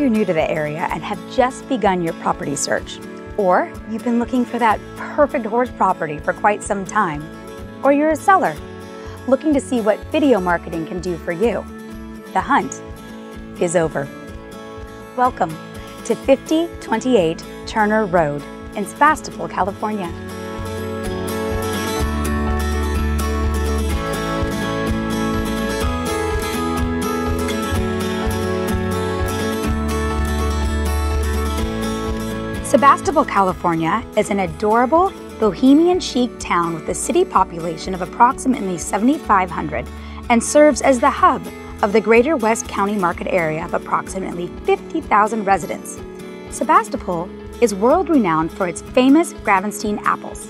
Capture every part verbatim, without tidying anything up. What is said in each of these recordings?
you're new to the area and have just begun your property search, or you've been looking for that perfect horse property for quite some time, or you're a seller looking to see what video marketing can do for you, the hunt is over. Welcome to fifty twenty-eight Turner Road in Sebastopol, California. Sebastopol, California is an adorable, bohemian chic town with a city population of approximately seventy-five hundred and serves as the hub of the greater West County market area of approximately fifty thousand residents. Sebastopol is world-renowned for its famous Gravenstein apples.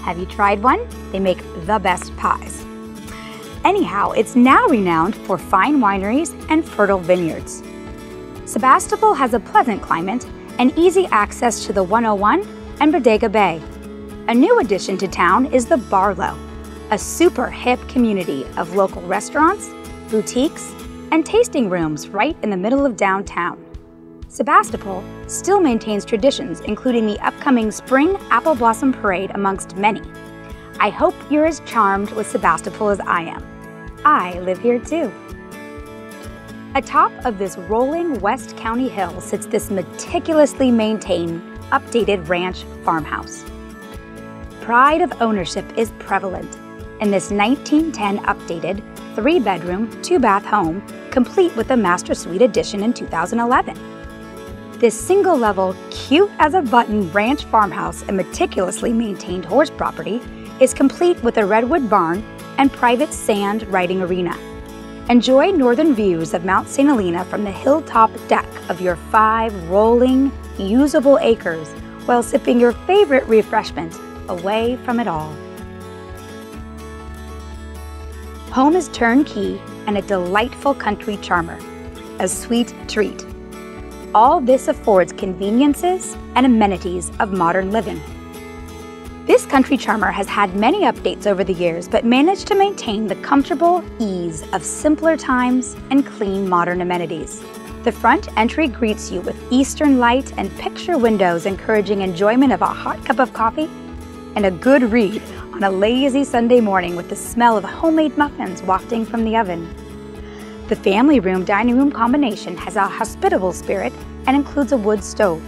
Have you tried one? They make the best pies. Anyhow, it's now renowned for fine wineries and fertile vineyards. Sebastopol has a pleasant climate and easy access to the one oh one and Bodega Bay. A new addition to town is the Barlow, a super hip community of local restaurants, boutiques, and tasting rooms right in the middle of downtown. Sebastopol still maintains traditions, including the upcoming Spring Apple Blossom Parade, amongst many. I hope you're as charmed with Sebastopol as I am. I live here too. Atop of this rolling West County hill sits this meticulously maintained, updated ranch farmhouse. Pride of ownership is prevalent in this nineteen ten updated three-bedroom, two-bath home, complete with a master suite addition in two thousand eleven. This single-level, cute-as-a-button ranch farmhouse and meticulously maintained horse property is complete with a redwood barn and private sand riding arena. Enjoy northern views of Mount Saint Helena from the hilltop deck of your five rolling, usable acres while sipping your favorite refreshment away from it all. Home is turnkey and a delightful country charmer, a sweet treat. All this affords conveniences and amenities of modern living. This country charmer has had many updates over the years, but managed to maintain the comfortable ease of simpler times and clean modern amenities. The front entry greets you with eastern light and picture windows, encouraging enjoyment of a hot cup of coffee and a good read on a lazy Sunday morning with the smell of homemade muffins wafting from the oven. The family room dining room combination has a hospitable spirit and includes a wood stove.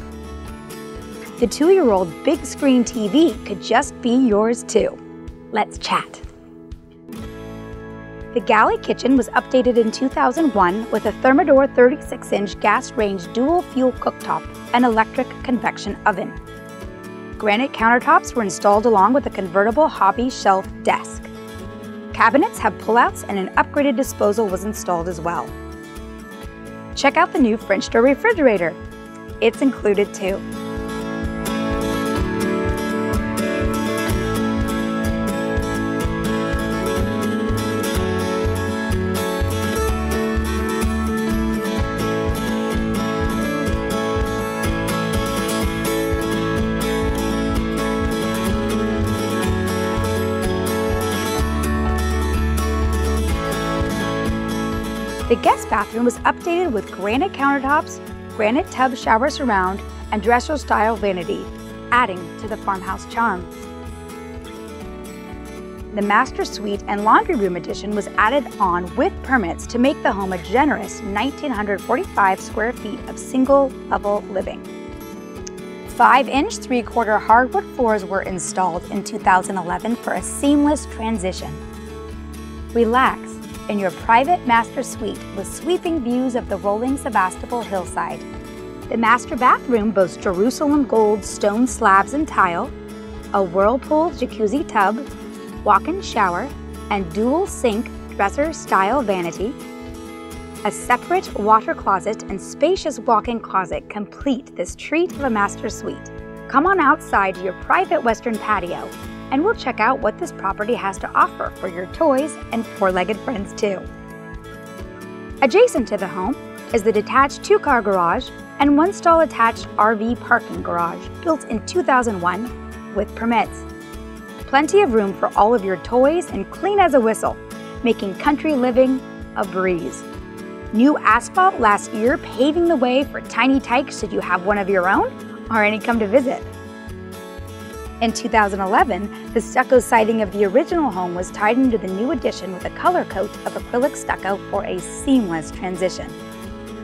The two-year-old big screen T V could just be yours too. Let's chat. The galley kitchen was updated in two thousand one with a Thermador thirty-six inch gas range dual fuel cooktop and electric convection oven. Granite countertops were installed along with a convertible hobby shelf desk. Cabinets have pullouts and an upgraded disposal was installed as well. Check out the new French door refrigerator. It's included too. The guest bathroom was updated with granite countertops, granite tub shower surround, and dresser-style vanity, adding to the farmhouse charm. The master suite and laundry room addition was added on with permits to make the home a generous one thousand nine hundred forty-five square feet of single-level living. Five-inch, three-quarter hardwood floors were installed in two thousand eleven for a seamless transition. Relax in your private master suite with sweeping views of the rolling Sebastopol hillside. The master bathroom boasts Jerusalem gold stone slabs and tile, a whirlpool jacuzzi tub, walk-in shower, and dual sink dresser-style vanity. A separate water closet and spacious walk-in closet complete this treat of a master suite. Come on outside to your private western patio, and we'll check out what this property has to offer for your toys and four-legged friends too. Adjacent to the home is the detached two-car garage and one-stall attached R V parking garage built in two thousand one with permits. Plenty of room for all of your toys and clean as a whistle, making country living a breeze. new asphalt last year, paving the way for tiny tykes should you have one of your own or any come to visit. In two thousand eleven, the stucco siding of the original home was tied into the new addition with a color coat of acrylic stucco for a seamless transition.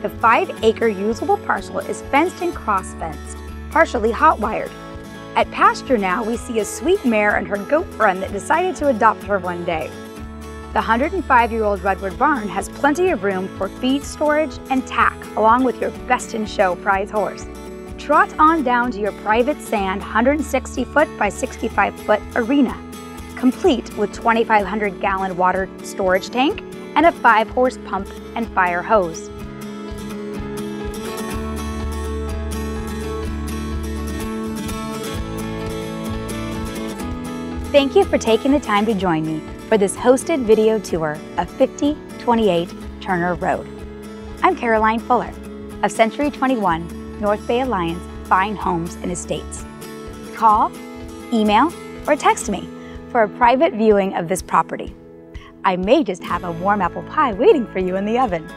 The five acre usable parcel is fenced and cross-fenced, partially hot-wired. At pasture now, we see a sweet mare and her goat friend that decided to adopt her one day. The one hundred five year old Redwood barn has plenty of room for feed storage and tack, along with your best-in-show prize horse. Trot on down to your private sand one hundred sixty foot by sixty-five foot arena, complete with twenty-five hundred gallon water storage tank and a five horse pump and fire hose. Thank you for taking the time to join me for this hosted video tour of fifty twenty-eight Turner Road. I'm Caroline Fuller of Century twenty-one North Bay Alliance Fine Homes and Estates. Call, email, or text me for a private viewing of this property. I may just have a warm apple pie waiting for you in the oven.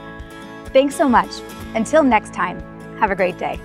Thanks so much. Until next time, have a great day.